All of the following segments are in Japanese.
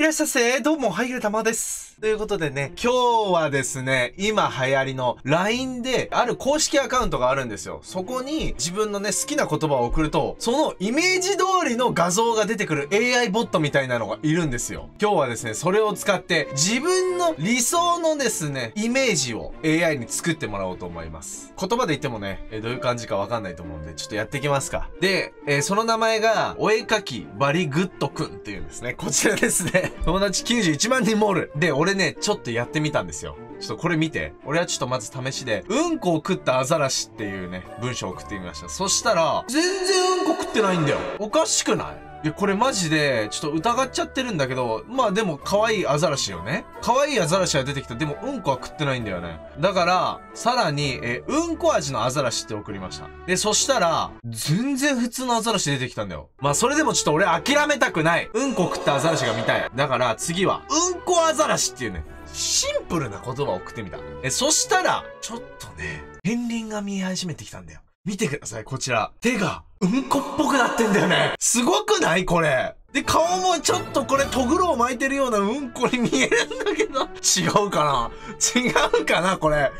いらっしゃいませ。どうも、はいゆるたまです。ということでね、今日はですね、今流行りの LINE で、ある公式アカウントがあるんですよ。そこに自分のね、好きな言葉を送ると、そのイメージ通りの画像が出てくる AI ボットみたいなのがいるんですよ。今日はですね、それを使って、自分の理想のですね、イメージを AI に作ってもらおうと思います。言葉で言ってもね、どういう感じかわかんないと思うんで、ちょっとやっていきますか。で、その名前が、お絵かきバリグッドくんっていうんですね。こちらですね。友達91万人もおる。で、俺ね、ちょっとやってみたんですよ。ちょっとこれ見て。俺はちょっとまず試しで、うんこを食ったアザラシっていうね、文章を送ってみました。そしたら、全然うんこ食ってないんだよ。おかしくない？いや、これマジで、ちょっと疑っちゃってるんだけど、まあでも、可愛いアザラシよね。可愛いアザラシは出てきた。でも、うんこは食ってないんだよね。だから、さらに、うんこ味のアザラシって送りました。で、そしたら、全然普通のアザラシ出てきたんだよ。まあ、それでもちょっと俺諦めたくない。うんこ食ったアザラシが見たい。だから、次は、うんこアザラシっていうね、シンプルな言葉を送ってみた。そしたら、ちょっとね、片鱗が見え始めてきたんだよ。見てください、こちら。手が、うんこっぽくなってんだよね。すごくない？これ。で、顔もちょっとこれ、トグロを巻いてるようなうんこに見えるんだけど。違うかな？違うかなこれ。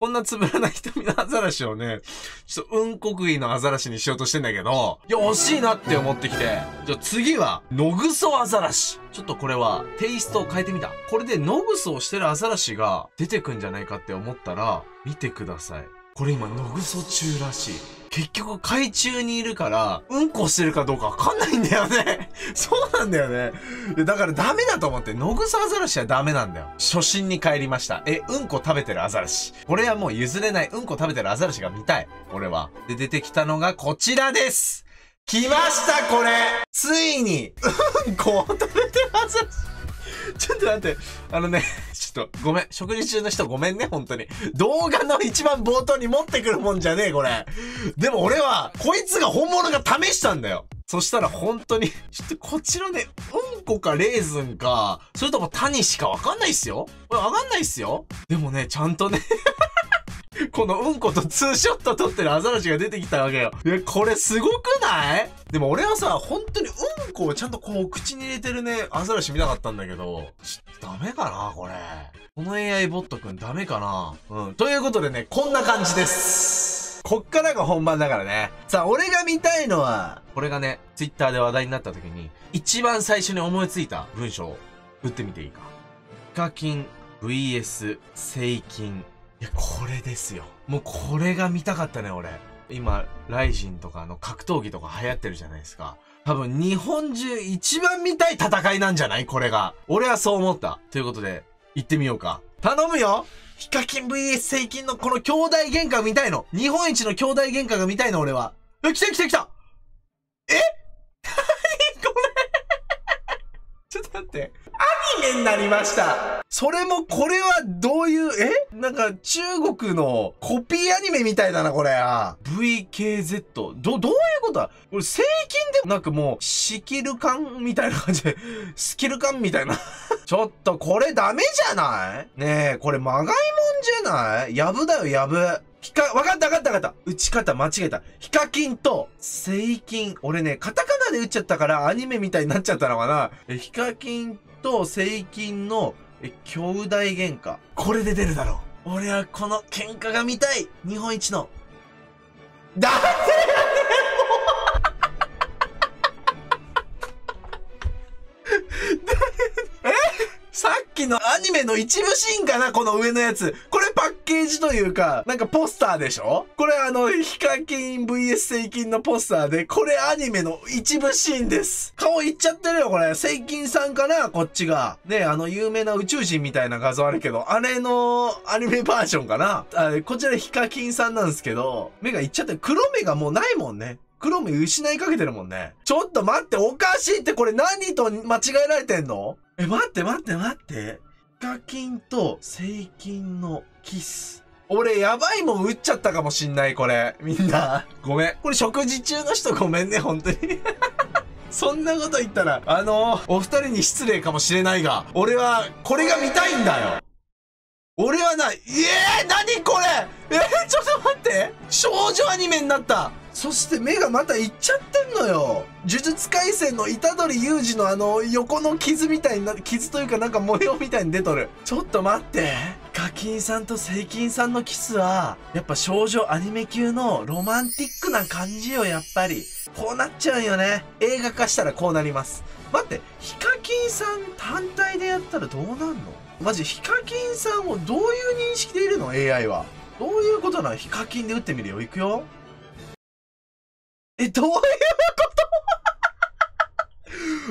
こんなつぶらな瞳のアザラシをね、ちょっとうんこ食いのアザラシにしようとしてんだけど、いや、惜しいなって思ってきて。じゃあ次は、のぐそアザラシ。ちょっとこれは、テイストを変えてみた。これでのぐそをしてるアザラシが出てくんじゃないかって思ったら、見てください。これ今、のぐそ中らしい。結局、海中にいるから、うんこしてるかどうかわかんないんだよね。そうなんだよね。だからダメだと思って、のぐそアザラシはダメなんだよ。初心に帰りました。うんこ食べてるアザラシ。これはもう譲れない。うんこ食べてるアザラシが見たい。俺は。で、出てきたのがこちらです。来ました、これ。ついに、うんこを食べてるアザラシ。ちょっと待って、ちょっと、ごめん。食事中の人ごめんね、本当に。動画の一番冒頭に持ってくるもんじゃねえ、これ。でも俺は、こいつが本物が試したんだよ。そしたら本当に、ちょっとこちらね、うんこかレーズンか、それともタニシかわかんないっすよ。これわかんないっすよ。でもね、ちゃんとね。このうんことツーショット撮ってるアザラシが出てきたわけよ。いや、これすごくない？でも俺はさ、本当にうんこをちゃんとこう口に入れてるね、アザラシ見たかったんだけど、ちょっとダメかなこれ。この AI ボットくんダメかな。うん。ということでね、こんな感じです。こっからが本番だからね。さあ、俺が見たいのは、これがね、Twitter で話題になった時に、一番最初に思いついた文章を打ってみていいか。ヒカキン VS セイキン。いや、これですよ。もうこれが見たかったね、俺。今、ライジンとかの格闘技とか流行ってるじゃないですか。多分、日本中一番見たい戦いなんじゃないこれが。俺はそう思った。ということで、行ってみようか。頼むよ！ヒカキン VS セイキンのこの兄弟喧嘩見たいの。日本一の兄弟喧嘩が見たいの、俺は。え、来た来た来た！え？なにこれちょっと待って。アニメになりました。それも、これはどういう、なんか中国のコピーアニメみたいだな、これ。VKZ。どういうことだ？これ、セイキンで、なんかもう、スキル感みたいな感じで、スキル感みたいな。ちょっと、これダメじゃない？ねえ、これ、まがいもんじゃない？やぶだよ、やぶ。わかったわかったわかった。打ち方間違えた。ヒカキンと、セイキン。俺ね、カタカナで打っちゃったから、アニメみたいになっちゃったのかな。ヒカキンと、セイキンの、兄弟喧嘩。これで出るだろう。俺はこの喧嘩が見たい。日本一の。だってえ？さっきのアニメの一部シーンかなこの上のやつ。これパッケージというか、なんかポスターでしょ？これヒカキン VS セイキンのポスターで、これアニメの一部シーンです。顔いっちゃってるよ、これ。セイキンさんかなこっちが。ね、有名な宇宙人みたいな画像あるけど、あれのアニメバージョンかなこちらヒカキンさんなんですけど、目がいっちゃってる。黒目がもうないもんね。黒目失いかけてるもんね。ちょっと待って、おかしいってこれ何と間違えられてんの？待って待って待って。ヒカキンとセイキンのキス。俺、やばいもん打っちゃったかもしんない、これ。みんな。ごめん。これ食事中の人ごめんね、本当に。そんなこと言ったら、お二人に失礼かもしれないが、俺は、これが見たいんだよ。俺はな、何これちょっと待って少女アニメになったそして目がまたいっちゃってんのよ。呪術廻戦の虎杖悠仁のあの横の傷みたいな、傷というかなんか模様みたいに出とる。ちょっと待って。ガキンさんとセイキンさんのキスは、やっぱ少女アニメ級のロマンティックな感じよ、やっぱり。こうなっちゃうんよね。映画化したらこうなります。待って、ヒカキンさん単体でやったらどうなんの？マジ、ヒカキンさんをどういう認識でいるの？ AI は。どういうことなの？ヒカキンで打ってみるよ。いくよ。どういうこと？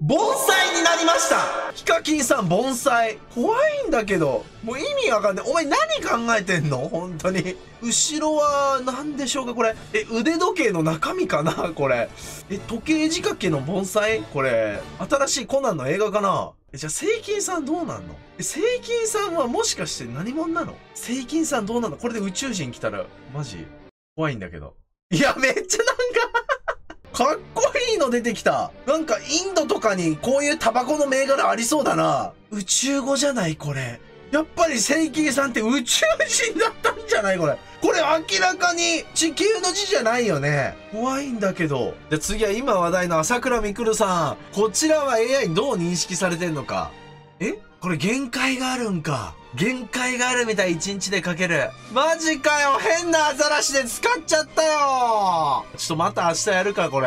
盆栽になりました！ヒカキンさん盆栽。怖いんだけど。もう意味わかんない。お前何考えてんの？本当に。後ろは何でしょうかこれ。腕時計の中身かなこれ。時計仕掛けの盆栽これ。新しいコナンの映画かな？じゃあ、セイキンさんどうなんの？セイキンさんはもしかして何者なの？セイキンさんどうなの？これで宇宙人来たら、マジ、怖いんだけど。いや、めっちゃなんかかっこいいの出てきた。なんかインドとかにこういうタバコの銘柄ありそうだな。宇宙語じゃないこれ。やっぱりセイキンさんって宇宙人だったんじゃないこれ。これ明らかに地球の字じゃないよね。怖いんだけど。じゃあ次は今話題の朝倉未来さん。こちらは AI にどう認識されてんのか。これ限界があるんか。限界があるみたい。一日で書ける。マジかよ。変なアザラシで使っちゃったよ。ちょっとまた明日やるか、これ。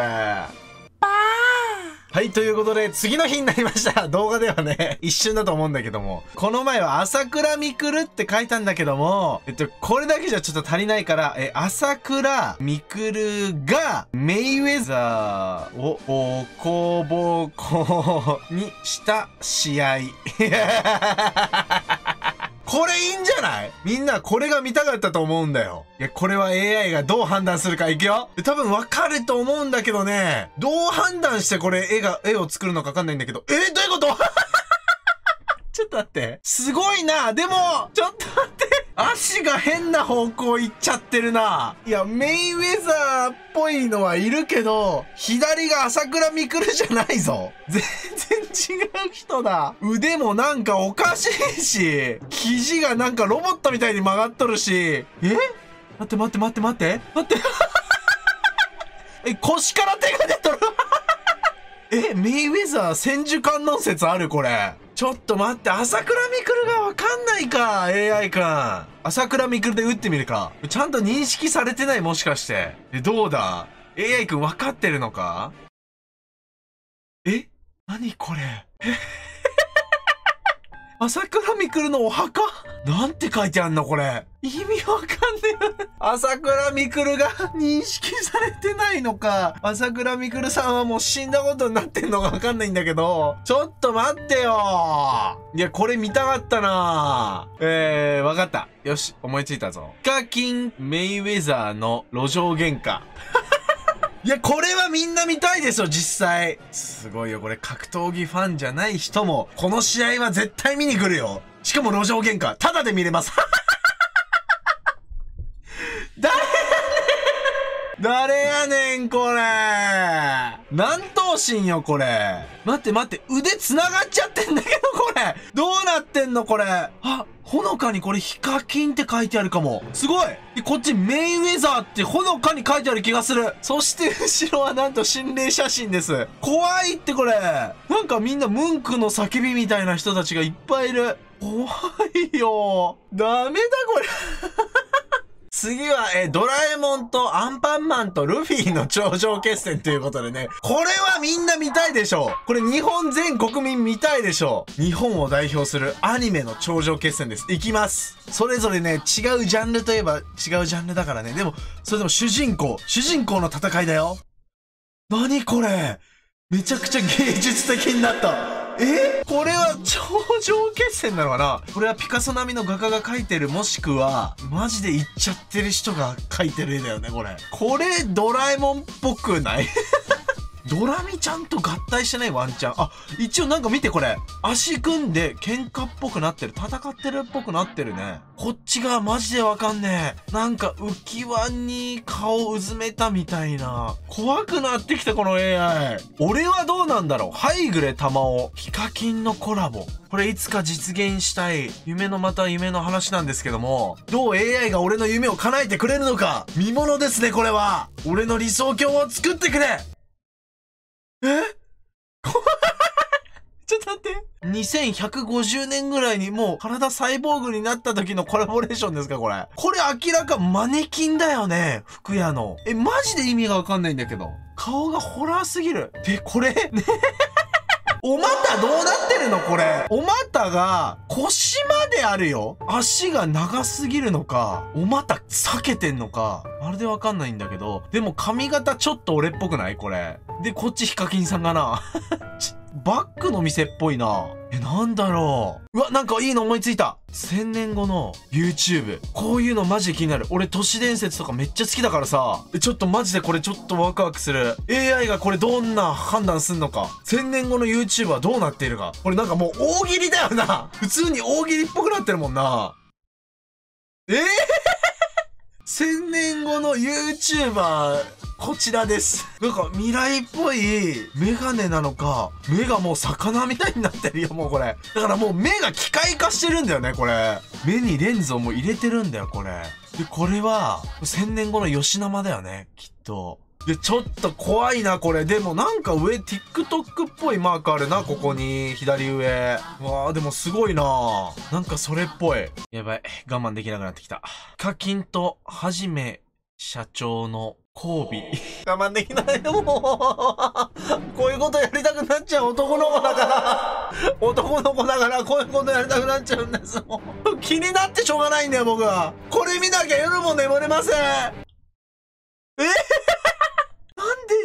はい、ということで、次の日になりました。動画ではね、一瞬だと思うんだけども。この前は朝倉未来って書いたんだけども、これだけじゃちょっと足りないから、朝倉未来が、メイウェザーをボコボコにした試合。これいいんじゃない？みんなこれが見たかったと思うんだよ。いや、これは AI がどう判断するか。いくよ。多分わかると思うんだけどね。どう判断してこれ絵を作るのかわかんないんだけど。どういうこと？ちょっと待って。すごいな。でも、ちょっと待って。足が変な方向行っちゃってるな。いや、メイウェザーっぽいのはいるけど、左が朝倉未来じゃないぞ。全然違う人だ。腕もなんかおかしいし、肘がなんかロボットみたいに曲がっとるし。待って待って待って待って。待って。腰から手が出とる。メイウェザー千手観音説あるこれ。ちょっと待って、朝倉未来がわかんないか、AI 君。朝倉未来で打ってみるか。ちゃんと認識されてないもしかして。どうだ？ AI 君わかってるのか？何これ？朝倉未来のお墓？なんて書いてあんのこれ。意味わかんねえ。朝倉未来が認識されてないのか。朝倉未来さんはもう死んだことになってんのかわかんないんだけど。ちょっと待ってよ。いや、これ見たかったな。わかった。よし、思いついたぞ。ヒカキン・メイウェザーの路上喧嘩。いや、これはみんな見たいですよ、実際。すごいよ、これ格闘技ファンじゃない人も、この試合は絶対見に来るよ。しかも路上喧嘩、タダで見れます。誰やねん、これ。何頭身よ、これ。待って待って、腕繋がっちゃってんだけど、これ。どうなってんの、これ。あ、ほのかにこれ、ヒカキンって書いてあるかも。すごい。こっち、メイウェザーってほのかに書いてある気がする。そして、後ろはなんと心霊写真です。怖いって、これ。なんかみんな、ムンクの叫びみたいな人たちがいっぱいいる。怖いよ。ダメだ、これ。次は、ドラえもんとアンパンマンとルフィの頂上決戦ということでね。これはみんな見たいでしょう。これ日本全国民見たいでしょう。日本を代表するアニメの頂上決戦です。いきます。それぞれね、違うジャンルといえば違うジャンルだからね。でも、それでも主人公の戦いだよ。何これ？めちゃくちゃ芸術的になった。これは頂上決戦なのかな？これはピカソ並みの画家が描いてる、もしくは、マジでいっちゃってる人が描いてる絵だよね、これ。これ、ドラえもんっぽくない？ドラミちゃんと合体してないワンちゃん。あ、一応なんか見てこれ。足組んで喧嘩っぽくなってる。戦ってるっぽくなってるね。こっちがマジでわかんねえ。なんか浮き輪に顔うずめたみたいな。怖くなってきたこの AI。俺はどうなんだろう。ハイグレタマオ。ヒカキンのコラボ。これいつか実現したい夢のまた夢の話なんですけども、どう AI が俺の夢を叶えてくれるのか見物ですねこれは。俺の理想郷を作ってくれ。え怖いちょっと待って。2150年ぐらいにもう体サイボーグになった時のコラボレーションですかこれ。これ明らかマネキンだよね。服屋の。え、マジで意味がわかんないんだけど。顔がホラーすぎる。で、これねお股どうなってるのこれ。お股が腰まであるよ。足が長すぎるのか、お股避けてんのか、まるでわかんないんだけど。でも髪型ちょっと俺っぽくないこれ。で、こっちヒカキンさんかなバッグの店っぽいな。え、なんだろう。うわ、なんかいいの思いついた。1000年後の YouTube。こういうのマジで気になる。俺都市伝説とかめっちゃ好きだからさ。ちょっとマジでこれちょっとワクワクする。AI がこれどんな判断すんのか。1000年後の YouTube はどうなっているか。これなんかもう大喜利だよな。普通に大喜利っぽくなってるもんな。1000年後の YouTuber、こちらです。なんか未来っぽいメガネなのか、目がもう魚みたいになってるよ、もうこれ。だからもう目が機械化してるんだよね、これ。目にレンズをもう入れてるんだよ、これ。で、これは、1000年後の吉生だよね、きっと。で、ちょっと怖いな、これ。でもなんか上、TikTok っぽいマークあるな、ここに。左上。わー、でもすごいな。なんかそれっぽい。やばい。我慢できなくなってきた。課金と、はじめ、社長の、交尾。我慢できないよ、もう。こういうことやりたくなっちゃう男の子だから。男の子だから、こういうことやりたくなっちゃうんですもん。気になってしょうがないんだよ、僕は。これ見なきゃ夜も眠れません。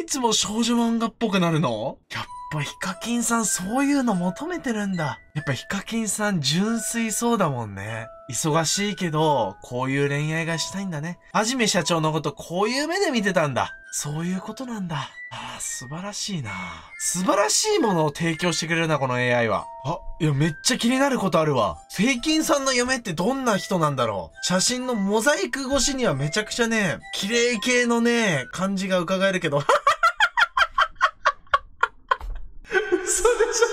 いつも少女漫画っぽくなるの？やっぱヒカキンさんそういうの求めてるんだ。やっぱヒカキンさん純粋そうだもんね。忙しいけど、こういう恋愛がしたいんだね。はじめ社長のことこういう目で見てたんだ。そういうことなんだ。ああ、素晴らしいな。素晴らしいものを提供してくれるな、この AI は。あ、いや、めっちゃ気になることあるわ。セイキンさんの嫁ってどんな人なんだろう。写真のモザイク越しにはめちゃくちゃね、綺麗系のね、感じが伺えるけど。嘘でし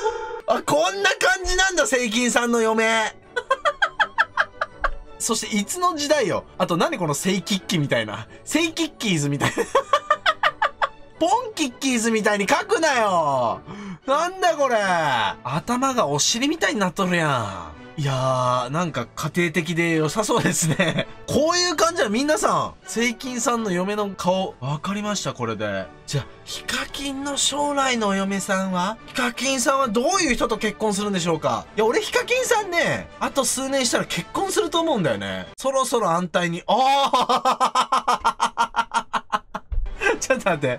ょ。あ、こんな感じなんだ、セイキンさんの嫁。そして、いつの時代よ。あと、何このセイキッキみたいな。セイキッキーズみたいな。ポンキッキーズみたいに書くなよ。なんだこれ。頭がお尻みたいになっとるやん。いやー、なんか家庭的で良さそうですね。こういう感じはみんなさん、セイキンさんの嫁の顔、わかりました、これで。じゃあ、ヒカキンの将来のお嫁さんは？ヒカキンさんはどういう人と結婚するんでしょうか？いや、俺ヒカキンさんね、あと数年したら結婚すると思うんだよね。そろそろ安泰に、ちょっと待って。やっ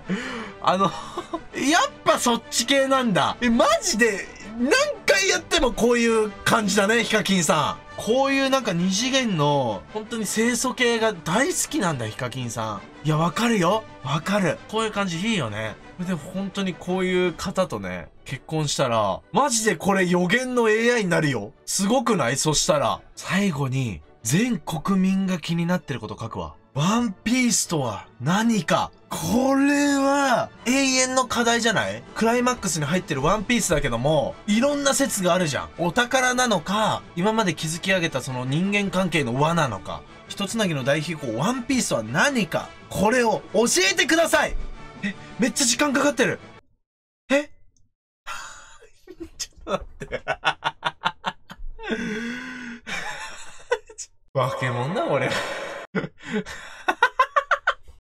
ぱそっち系なんだ。え、マジで、何回やってもこういう感じだね、ヒカキンさん。こういうなんか二次元の、本当に清楚系が大好きなんだ、ヒカキンさん。いや、わかるよ。わかる。こういう感じいいよね。でも本当にこういう方とね、結婚したら、マジでこれ予言の AI になるよ。すごくない？そしたら、最後に、全国民が気になってること書くわ。ワンピースとは何か。これは永遠の課題じゃない？クライマックスに入ってるワンピースだけども、いろんな説があるじゃん。お宝なのか、今まで築き上げたその人間関係の輪なのか、ひとつなぎの代表校ワンピースとは何か、これを教えてください。え、めっちゃ時間かかってる。えちょっと待って。バケモンだ、俺。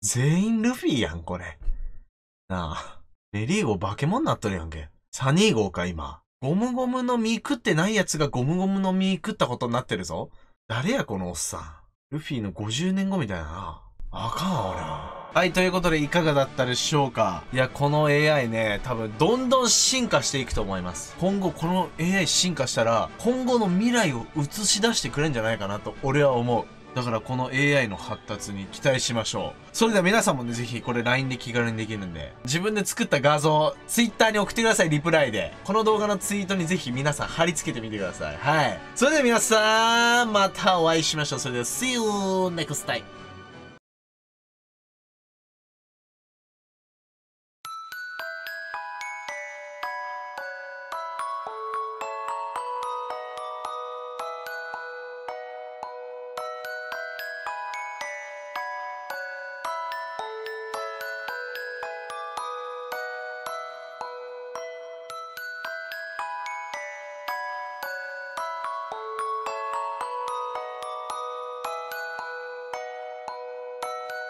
全員ルフィやん、これ。なあ。メリーゴ化け物になっとるやんけ。サニー号か、今。ゴムゴムの実食ってないやつがゴムゴムの実食ったことになってるぞ。誰や、このおっさん。ルフィの50年後みたいなな。あかんわ、俺は。はい、ということでいかがだったでしょうか。いや、この AI ね、多分どんどん進化していくと思います。今後、この AI 進化したら、今後の未来を映し出してくれるんじゃないかなと、俺は思う。だからこの AI の発達に期待しましょう。それでは皆さんもね、ぜひこれ LINE で気軽にできるんで、自分で作った画像、Twitter に送ってください、リプライで。この動画のツイートにぜひ皆さん貼り付けてみてください。はい。それでは皆さん、またお会いしましょう。それでは、See you next time!